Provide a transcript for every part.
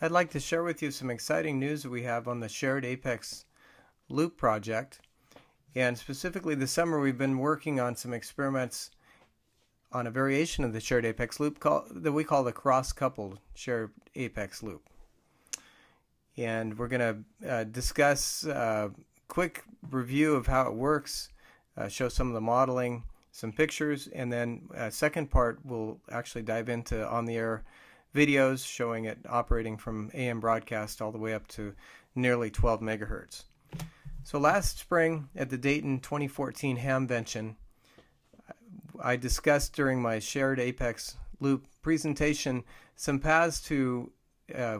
I'd like to share with you some exciting news we have on the Shared Apex Loop project. And specifically this summer we've been working on some experiments on a variation of the Shared Apex Loop that we call the Cross-Coupled Shared Apex Loop. And we're going to discuss a quick review of how it works, show some of the modeling, some pictures, and then second part we'll actually dive into on-the-air videos showing it operating from AM broadcast all the way up to nearly 12 megahertz. So last spring at the Dayton 2014 Hamvention, I discussed during my Shared Apex Loop presentation some paths to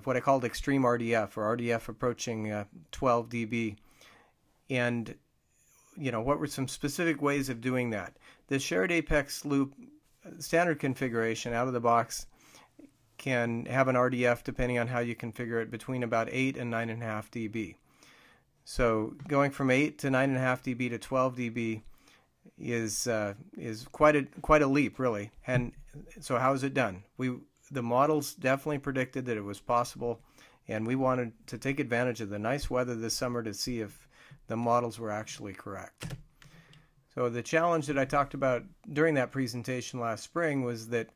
what I called extreme RDF, or RDF approaching 12 dB. And you know, what were some specific ways of doing that? The Shared Apex Loop standard configuration out of the box can have an RDF, depending on how you configure it, between about 8 and 9.5 dB. So going from 8 to 9.5 dB to 12 dB is quite a leap, really. And so how is it done? The models definitely predicted that it was possible, and we wanted to take advantage of the nice weather this summer to see if the models were actually correct. So the challenge that I talked about during that presentation last spring was that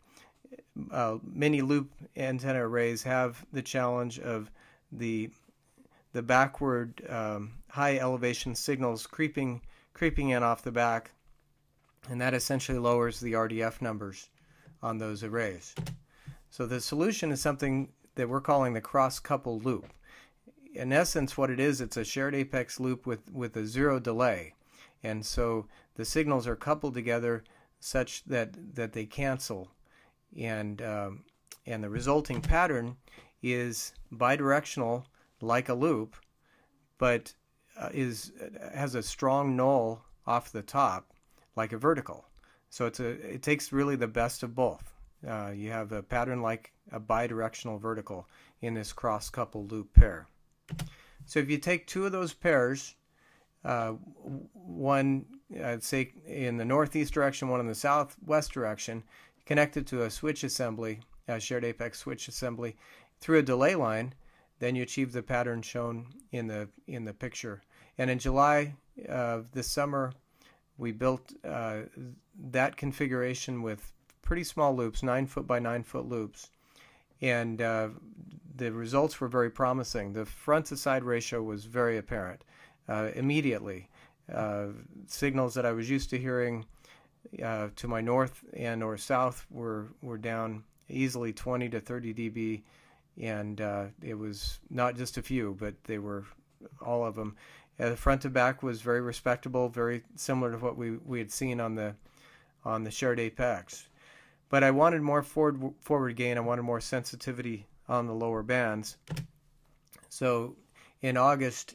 many loop antenna arrays have the challenge of the backward high elevation signals creeping in off the back, and that essentially lowers the RDF numbers on those arrays. So the solution is something that we're calling the cross-coupled loop. In essence, what it is, it's a shared apex loop with a zero delay, and so the signals are coupled together such that they cancel. And the resulting pattern is bidirectional, like a loop, but has a strong null off the top, like a vertical. So it takes really the best of both. You have a pattern like a bidirectional vertical in this cross-coupled loop pair. So if you take two of those pairs, one I'd say in the northeast direction, one in the southwest direction, connected to a switch assembly, a shared apex switch assembly, through a delay line, then you achieve the pattern shown in the picture. And in July of this summer, we built that configuration with pretty small loops, 9-foot by 9-foot loops, and the results were very promising. The front to side ratio was very apparent immediately. Signals that I was used to hearing to my north and or south were down easily 20 to 30 dB, and it was not just a few, but they were all of them. The front to back was very respectable, very similar to what we had seen on the shared apex. But I wanted more forward gain. I wanted more sensitivity on the lower bands. So in August,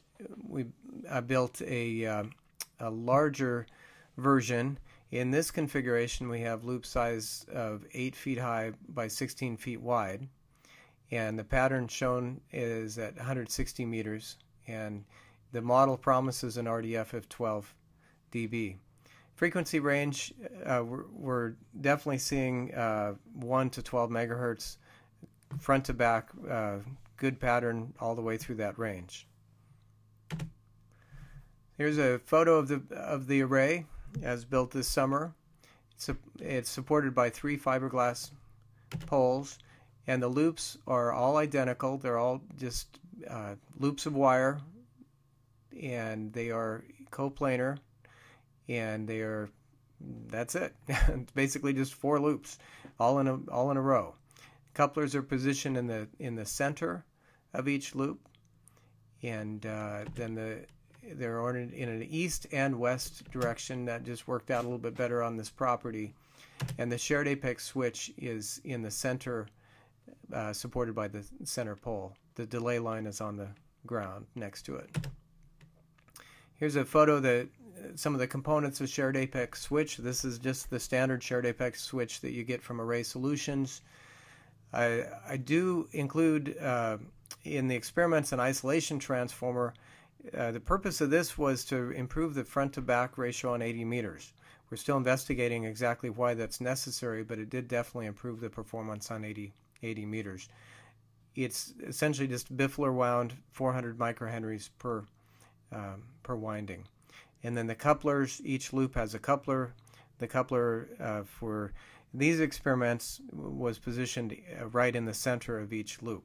I built a larger version. In this configuration, we have loop size of 8 feet high by 16 feet wide, and the pattern shown is at 160 meters, and the model promises an RDF of 12 dB. Frequency range, we're definitely seeing 1 to 12 megahertz, front to back, good pattern all the way through that range. Here's a photo of the array as built this summer. It's supported by 3 fiberglass poles, and the loops are all identical. They're all just loops of wire, and they are coplanar, and they are, that's it. It's basically just 4 loops, all in a row. Couplers are positioned in the center of each loop, and then they're ordered in an east and west direction. That just worked out a little bit better on this property. And the shared apex switch is in the center, supported by the center pole. The delay line is on the ground next to it. Here's a photo that some of the components of shared apex switch. This is just the standard shared apex switch that you get from Array Solutions. I do include in the experiments an isolation transformer. The purpose of this was to improve the front-to-back ratio on 80 meters. We're still investigating exactly why that's necessary, but it did definitely improve the performance on 80 meters. it's essentially just Biffler wound 400 microhenries per winding. And then the couplers, each loop has a coupler. The coupler for these experiments was positioned right in the center of each loop.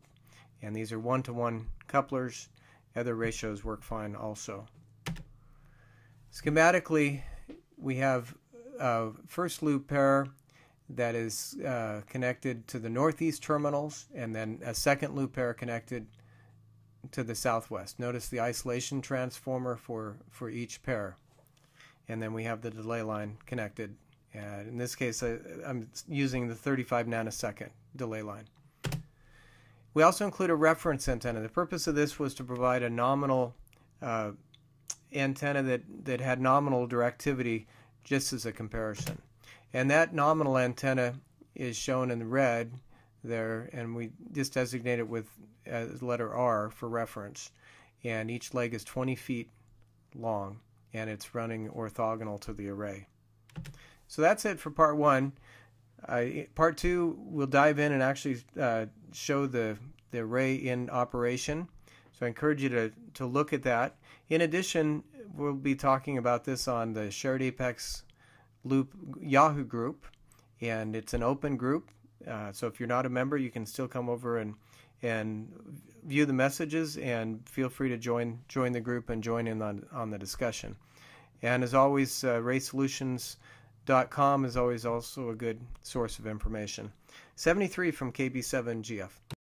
And these are 1-to-1 couplers. Other ratios work fine also. Schematically, we have a first loop pair that is connected to the northeast terminals, and then a second loop pair connected to the southwest. Notice the isolation transformer for each pair. And then we have the delay line connected. In this case, I'm using the 35 nanosecond delay line. We also include a reference antenna. The purpose of this was to provide a nominal antenna that had nominal directivity just as a comparison. And that nominal antenna is shown in red there, and we just designate it with letter R for reference. And each leg is 20 feet long, and it's running orthogonal to the array. So that's it for part one. Part two, we'll dive in and actually show the array in operation. So I encourage you to look at that. In addition, we'll be talking about this on the Shared Apex Loop Yahoo group, and it's an open group. So if you're not a member, you can still come over and view the messages, and feel free to join the group and join in on the discussion. And as always, arraysolutions.com is always also a good source of information. 73 from KB7GF.